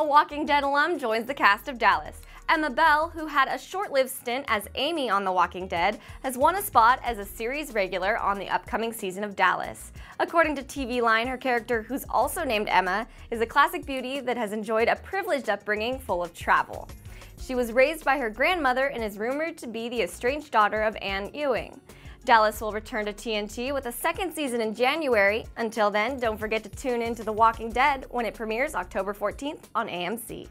a Walking Dead alum joins the cast of Dallas. Emma Bell, who had a short-lived stint as Amy on The Walking Dead, has won a spot as a series regular on the upcoming season of Dallas. According to TV Line, her character, who's also named Emma, is a classic beauty that has enjoyed a privileged upbringing full of travel. She was raised by her grandmother and is rumored to be the estranged daughter of Ann Ewing. Dallas will return to TNT with a second season in January. Until then, don't forget to tune in to The Walking Dead when it premieres October 14th on AMC.